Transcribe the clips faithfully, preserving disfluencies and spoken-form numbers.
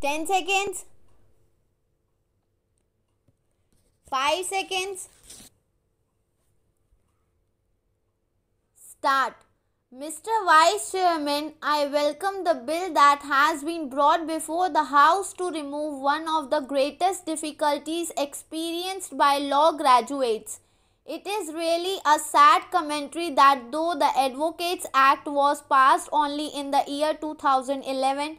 ten seconds, five seconds. Start. Mister Vice Chairman, I welcome the bill that has been brought before the House to remove one of the greatest difficulties experienced by law graduates. It is really a sad commentary that though the Advocates Act was passed only in the year two thousand eleven,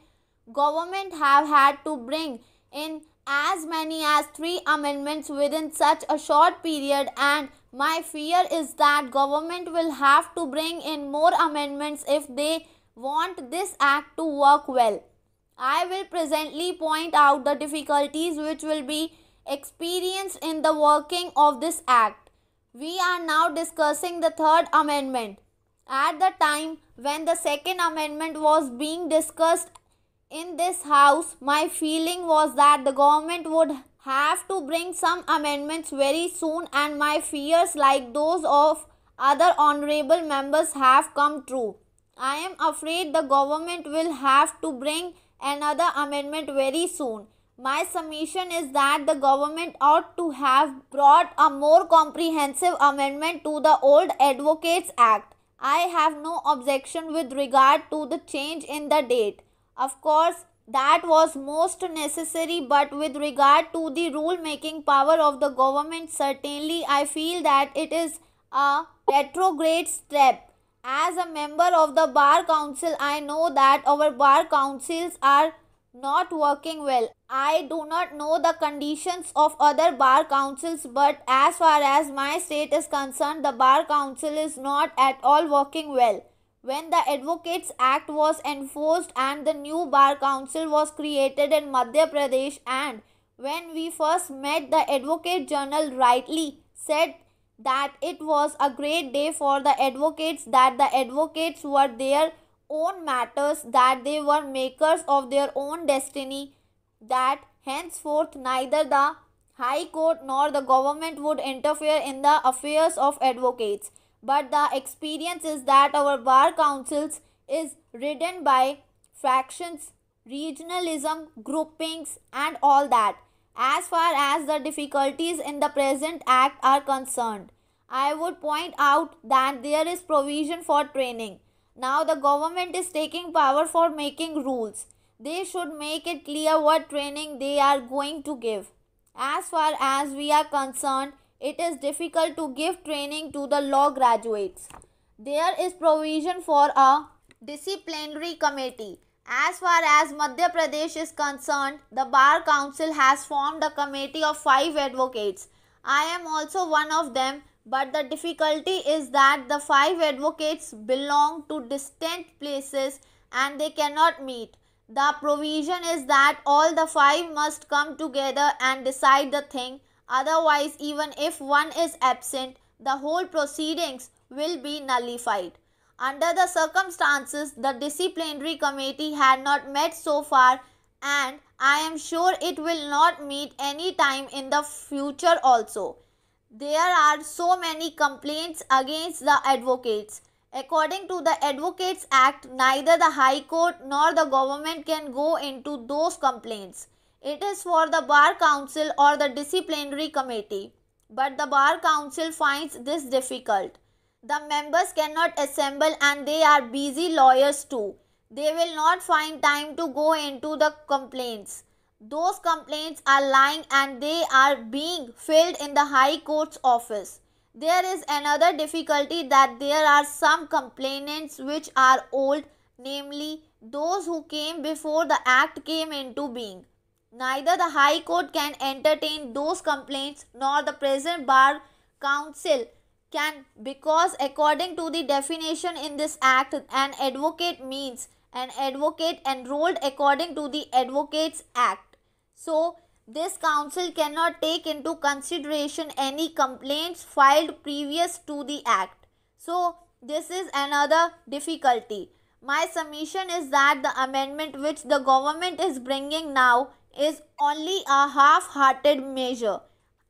government have had to bring in as many as three amendments within such a short period, and my fear is that government will have to bring in more amendments if they want this act to work well. I will presently point out the difficulties which will be experienced in the working of this act. We are now discussing the Third Amendment. At the time when the Second Amendment was being discussed in this House, my feeling was that the government would have to bring some amendments very soon, and my fears, like those of other honorable members, have come true. I am afraid the government will have to bring another amendment very soon. My submission is that the government ought to have brought a more comprehensive amendment to the old Advocates Act. I have no objection with regard to the change in the date. Of course, that was most necessary, but with regard to the rule-making power of the government, certainly I feel that it is a retrograde step. As a member of the Bar Council, I know that our Bar Councils are not working well. I do not know the conditions of other Bar Councils, but as far as my state is concerned, the Bar Council is not at all working well. When the Advocates Act was enforced and the new Bar Council was created in Madhya Pradesh, and when we first met, the Advocate General rightly said that it was a great day for the advocates, that the advocates were there own matters, that they were makers of their own destiny, that henceforth neither the High Court nor the government would interfere in the affairs of advocates. But the experience is that our Bar Councils is ridden by factions, regionalism, groupings and all that. As far as the difficulties in the present act are concerned, I would point out that there is provision for training. Now the government is taking power for making rules. They should make it clear what training they are going to give. As far as we are concerned, it is difficult to give training to the law graduates. There is provision for a disciplinary committee. As far as Madhya Pradesh is concerned, the Bar Council has formed a committee of five advocates. I am also one of them. But the difficulty is that the five advocates belong to distant places and they cannot meet. The provision is that all the five must come together and decide the thing. Otherwise, even if one is absent, the whole proceedings will be nullified. Under the circumstances, the disciplinary committee had not met so far, and I am sure it will not meet any time in the future also. There are so many complaints against the advocates. According to the Advocates Act, neither the High Court nor the government can go into those complaints. It is for the Bar Council or the disciplinary committee. But the Bar Council finds this difficult. The members cannot assemble and they are busy lawyers too. They will not find time to go into the complaints. Those complaints are lying and they are being filled in the High Court's office. There is another difficulty, that there are some complainants which are old, namely those who came before the Act came into being. Neither the High Court can entertain those complaints nor the present Bar Council can, because according to the definition in this Act, an advocate means an advocate enrolled according to the Advocates Act. So, this council cannot take into consideration any complaints filed previous to the act. So, this is another difficulty. My submission is that the amendment which the government is bringing now is only a half-hearted measure.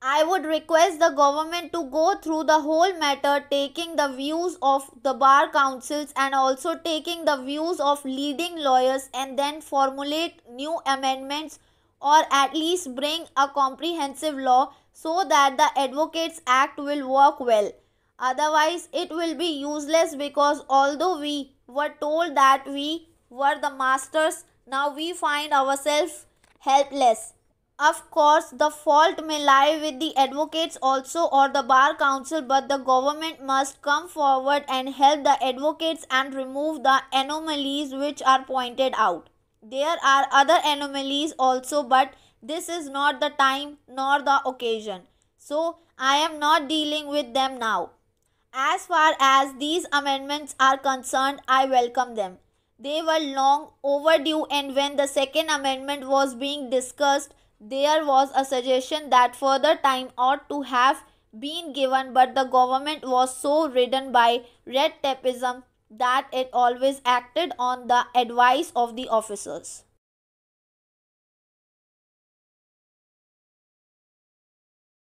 I would request the government to go through the whole matter, taking the views of the bar councils and also taking the views of leading lawyers, and then formulate new amendments or at least bring a comprehensive law so that the Advocates Act will work well. Otherwise, it will be useless, because although we were told that we were the masters, now we find ourselves helpless. Of course, the fault may lie with the advocates also, or the bar council, but the government must come forward and help the advocates and remove the anomalies which are pointed out. There are other anomalies also, but this is not the time nor the occasion. So, I am not dealing with them now. As far as these amendments are concerned, I welcome them. They were long overdue, and when the Second Amendment was being discussed, there was a suggestion that further time ought to have been given, but the government was so ridden by red tapeism that it always acted on the advice of the officers.